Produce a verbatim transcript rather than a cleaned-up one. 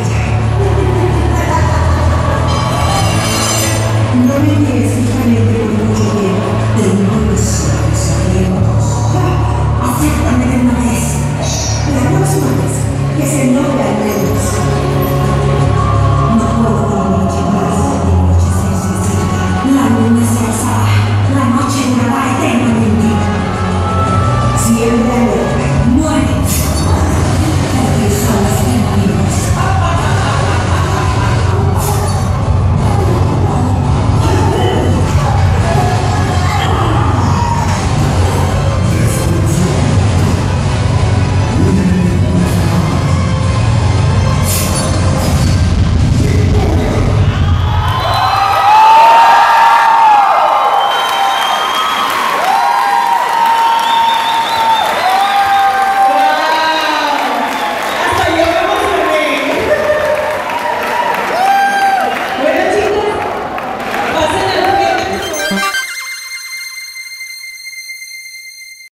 No,